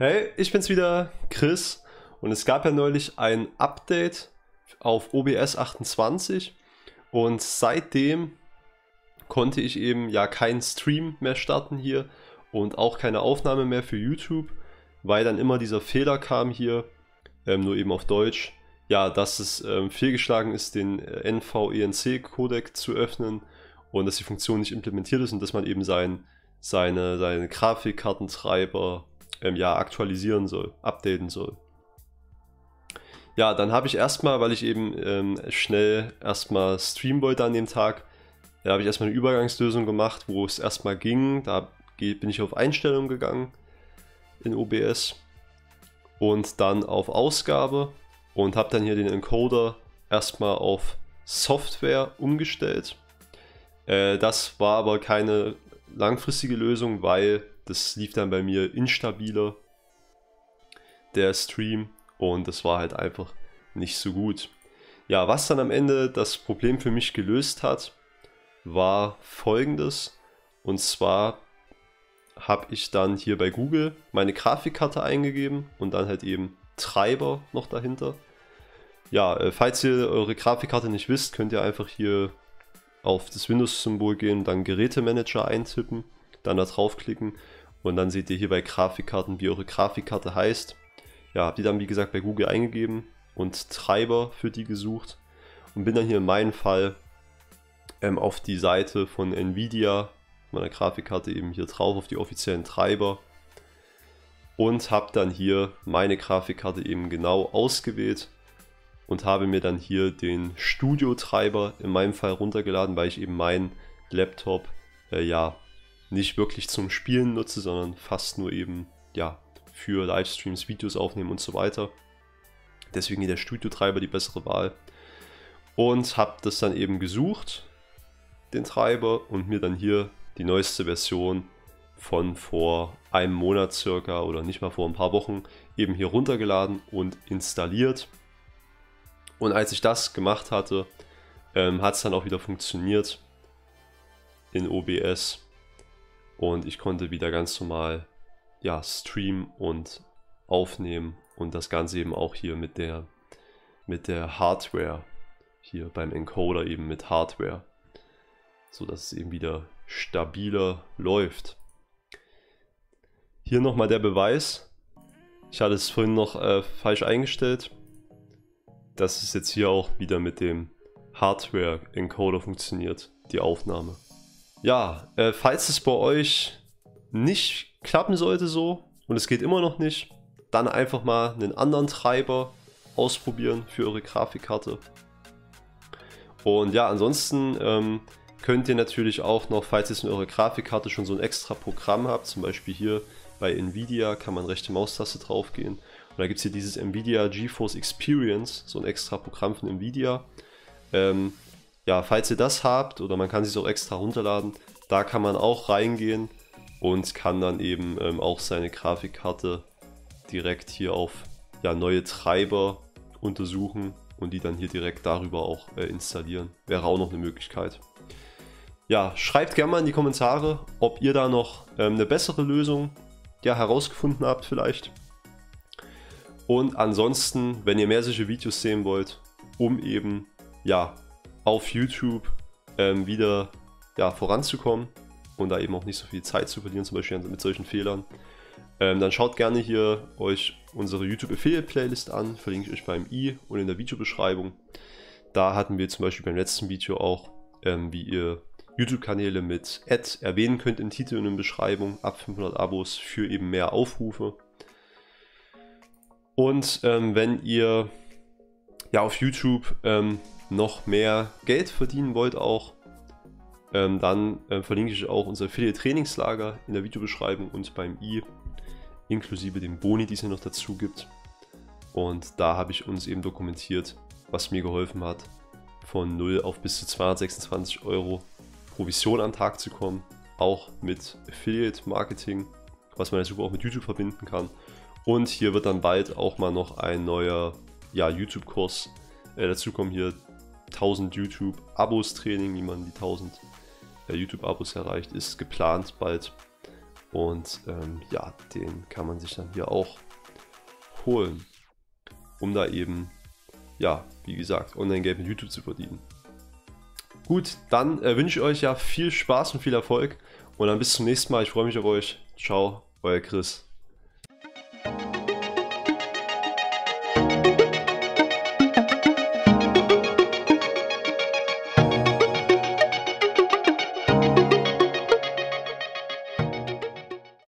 Hey, ich bin's wieder, Chris, und es gab ja neulich ein Update auf OBS 28 und seitdem konnte ich eben ja keinen Stream mehr starten hier und auch keine Aufnahme mehr für YouTube, weil dann immer dieser Fehler kam hier, nur eben auf Deutsch, ja, dass es fehlgeschlagen ist, den NVENC-Codec zu öffnen und dass die Funktion nicht implementiert ist und dass man eben seine Grafikkartentreiber ja aktualisieren soll, updaten soll. Ja, dann habe ich erstmal, weil ich eben schnell erstmal streamen wollte an dem Tag, da habe ich erstmal eine Übergangslösung gemacht, wo es erstmal ging. Da bin ich auf Einstellungen gegangen in OBS und dann auf Ausgabe und habe dann hier den Encoder erstmal auf Software umgestellt. Das war aber keine langfristige Lösung, weil das lief dann bei mir instabiler, der Stream, und das war halt einfach nicht so gut. Ja, was dann am Ende das Problem für mich gelöst hat, war folgendes. Und zwar habe ich dann hier bei Google meine Grafikkarte eingegeben und dann halt eben Treiber noch dahinter. Ja, falls ihr eure Grafikkarte nicht wisst, könnt ihr einfach hier auf das Windows-Symbol gehen, dann Gerätemanager eintippen, dann da draufklicken und dann seht ihr hier bei Grafikkarten, wie eure Grafikkarte heißt. Ja, habe die dann wie gesagt bei Google eingegeben und Treiber für die gesucht und bin dann hier in meinem Fall auf die Seite von Nvidia, meiner Grafikkarte, eben hier drauf auf die offiziellen Treiber und habe dann hier meine Grafikkarte eben genau ausgewählt und habe mir dann hier den Studio-Treiber in meinem Fall runtergeladen, weil ich eben meinen Laptop ja nicht wirklich zum Spielen nutze, sondern fast nur eben ja für Livestreams, Videos aufnehmen und so weiter. Deswegen der Studio-Treiber die bessere Wahl. Und habe das dann eben gesucht, den Treiber, und mir dann hier die neueste Version von vor einem Monat circa oder nicht mal vor ein paar Wochen eben hier runtergeladen und installiert. Und als ich das gemacht hatte, hat es dann auch wieder funktioniert in OBS. Und ich konnte wieder ganz normal ja streamen und aufnehmen und das Ganze eben auch hier mit der Hardware, hier beim Encoder eben mit Hardware, so dass es eben wieder stabiler läuft. Hier nochmal der Beweis. Ich hatte es vorhin noch falsch eingestellt. Das ist jetzt hier auch wieder mit dem Hardware Encoder funktioniert, die Aufnahme. Ja, falls es bei euch nicht klappen sollte so und es geht immer noch nicht, dann einfach mal einen anderen Treiber ausprobieren für eure Grafikkarte. Und ja, ansonsten könnt ihr natürlich auch noch, falls ihr in eurer Grafikkarte schon so ein extra Programm habt, zum Beispiel hier bei Nvidia kann man rechte Maustaste drauf gehen und da gibt es hier dieses Nvidia GeForce Experience, so ein extra Programm von Nvidia. Ja, falls ihr das habt, oder man kann es auch extra runterladen, da kann man auch reingehen und kann dann eben auch seine Grafikkarte direkt hier auf ja, neue Treiber untersuchen und die dann hier direkt darüber auch installieren. Wäre auch noch eine Möglichkeit. Ja, schreibt gerne mal in die Kommentare, ob ihr da noch eine bessere Lösung ja, herausgefunden habt vielleicht. Und ansonsten, wenn ihr mehr solche Videos sehen wollt, um eben ja auf YouTube wieder ja, voranzukommen und da eben auch nicht so viel Zeit zu verlieren, zum Beispiel mit solchen Fehlern, dann schaut gerne hier euch unsere YouTube Affiliate Playlist an, verlinke ich euch beim i und in der Videobeschreibung. Da hatten wir zum Beispiel beim letzten Video auch, wie ihr YouTube-Kanäle mit Ad erwähnen könnt im Titel und in der Beschreibung, ab 500 Abos für eben mehr Aufrufe. Und wenn ihr ja auf YouTube noch mehr Geld verdienen wollt auch, dann verlinke ich auch unser Affiliate-Trainingslager in der Videobeschreibung und beim i, inklusive den Boni, die es hier noch dazu gibt. Und da habe ich uns eben dokumentiert, was mir geholfen hat, von 0 auf bis zu 226 Euro Provision am Tag zu kommen, auch mit Affiliate-Marketing, was man natürlich auch mit YouTube verbinden kann. Und hier wird dann bald auch mal noch ein neuer ja, YouTube-Kurs dazu kommen, hier 1000 YouTube-Abos-Training, wie man die 1000 YouTube-Abos erreicht, ist geplant bald. Und ja, den kann man sich dann hier auch holen, um da eben, ja, wie gesagt, Online-Geld mit YouTube zu verdienen. Gut, dann wünsche ich euch ja viel Spaß und viel Erfolg und dann bis zum nächsten Mal. Ich freue mich auf euch. Ciao, euer Chris.